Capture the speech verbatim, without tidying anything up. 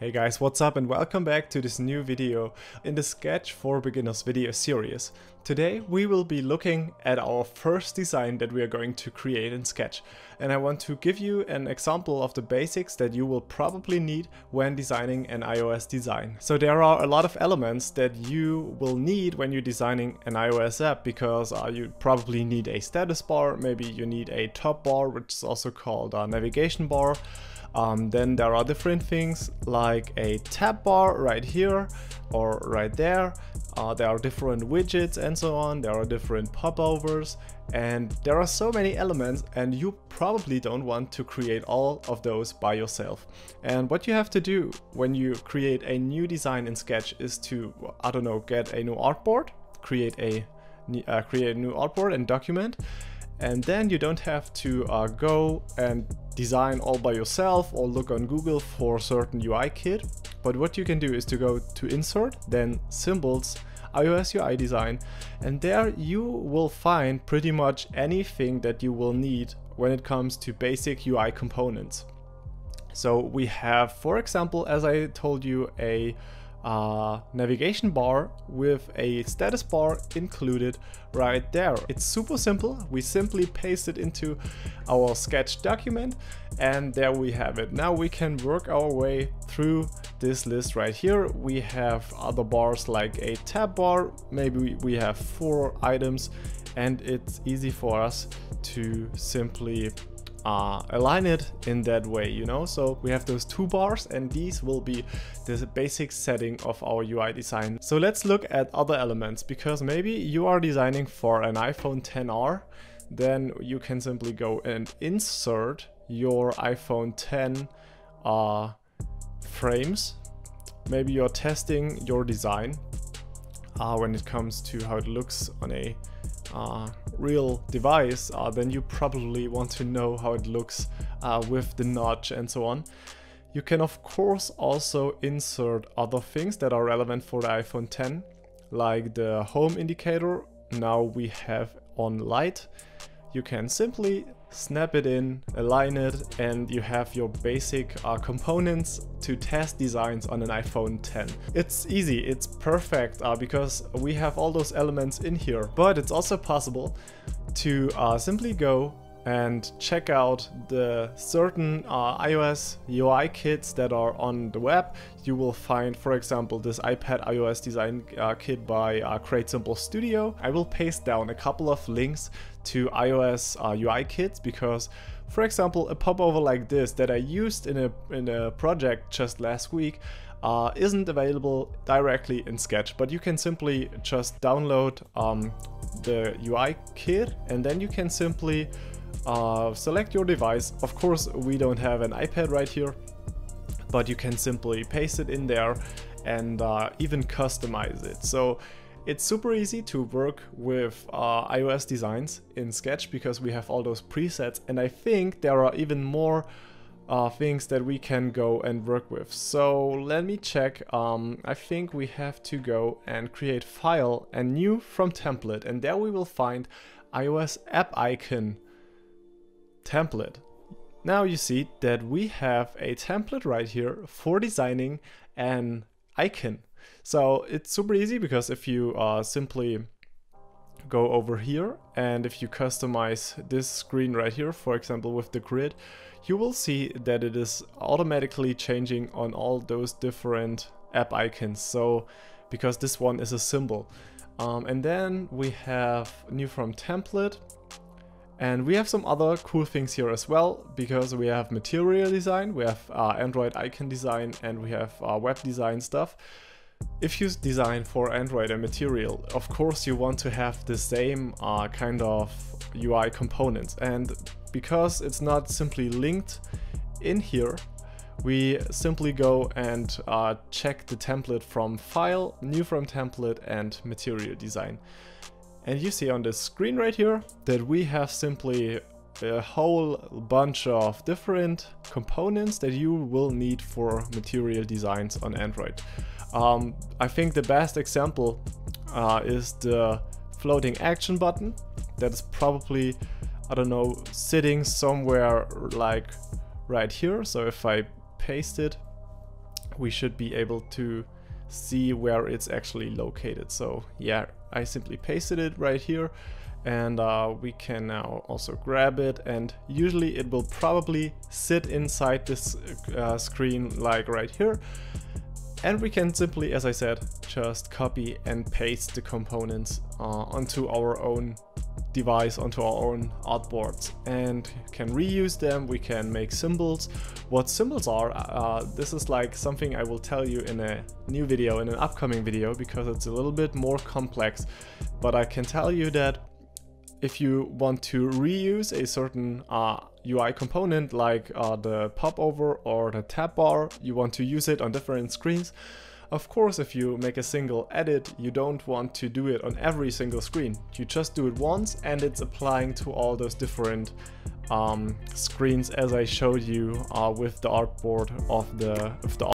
Hey guys, what's up and welcome back to this new video in the Sketch for Beginners video series. Today we will be looking at our first design that we are going to create in Sketch. And I want to give you an example of the basics that you will probably need when designing an iOS design. So there are a lot of elements that you will need when you're designing an iOS app because uh, you probably need a status bar, maybe you need a top bar, which is also called a navigation bar. Um, then there are different things like a tab bar right here or right there. Uh, there are different widgets and so on. There are different popovers and there are so many elements, and you probably don't want to create all of those by yourself. And what you have to do when you create a new design in Sketch is to, I don't know, get a new artboard, create a, uh, create a new artboard and document. And then you don't have to uh, go and design all by yourself or look on Google for certain U I kit. But what you can do is to go to Insert, then Symbols, iOS U I Design. And there you will find pretty much anything that you will need when it comes to basic U I components. So we have, for example, as I told you, a Uh, navigation bar with a status bar included right there. It's super simple. We simply paste it into our Sketch document and there we have it. Now we can work our way through this list right here. We have other bars like a tab bar. Maybe we have four items and it's easy for us to simply Uh, align it in that way, you know. So we have those two bars and these will be the basic setting of our U I design. So let's look at other elements, because maybe you are designing for an iPhone X R, then you can simply go and insert your iPhone X uh, frames. Maybe you're testing your design uh, when it comes to how it looks on a Uh, real device, uh, then you probably want to know how it looks uh, with the notch and so on. You can of course also insert other things that are relevant for the iPhone X, like the home indicator. Now we have on light. You can simply snap it in, align it, and you have your basic uh, components to test designs on an iPhone X. It's easy, it's perfect uh, because we have all those elements in here. But it's also possible to uh, simply go and check out the certain uh, iOS U I kits that are on the web. You will find, for example, this iPad iOS design uh, kit by uh, CreateSimpleStudio. I will paste down a couple of links to iOS uh, U I kits, because, for example, a popover like this that I used in a, in a project just last week uh, isn't available directly in Sketch, but you can simply just download um, the U I kit and then you can simply uh, select your device. Of course, we don't have an iPad right here, but you can simply paste it in there and uh, even customize it. So it's super easy to work with uh, iOS designs in Sketch because we have all those presets, and I think there are even more uh, things that we can go and work with. So let me check. Um, I think we have to go and create file and new from template, and there we will find iOS app icon template. Now you see that we have a template right here for designing an icon. So it's super easy, because if you uh, simply go over here and if you customize this screen right here, for example, with the grid, you will see that it is automatically changing on all those different app icons. So because this one is a symbol. Um, and then we have new from template. And we have some other cool things here as well, because we have material design, we have uh, Android icon design, and we have uh, web design stuff. If you design for Android and Material, of course you want to have the same uh, kind of U I components, and because it's not simply linked in here, we simply go and uh, check the template from File, New from Template, and Material Design. And you see on the screen right here that we have simply a whole bunch of different components that you will need for material designs on Android. Um, I think the best example uh, is the floating action button that is probably, I don't know, sitting somewhere like right here. So if I paste it, we should be able to see where it's actually located. So yeah, I simply pasted it right here, and uh, we can now also grab it, and usually it will probably sit inside this uh, screen like right here. And we can simply, as I said, just copy and paste the components uh, onto our own device, onto our own artboards, and can reuse them. We can make symbols. What symbols are, uh, this is like something I will tell you in a new video, in an upcoming video, because it's a little bit more complex. But I can tell you that if you want to reuse a certain uh, U I component, like uh, the popover or the tab bar, you want to use it on different screens. Of course, if you make a single edit, you don't want to do it on every single screen. You just do it once, and it's applying to all those different um, screens, as I showed you uh, with the artboard of the, of the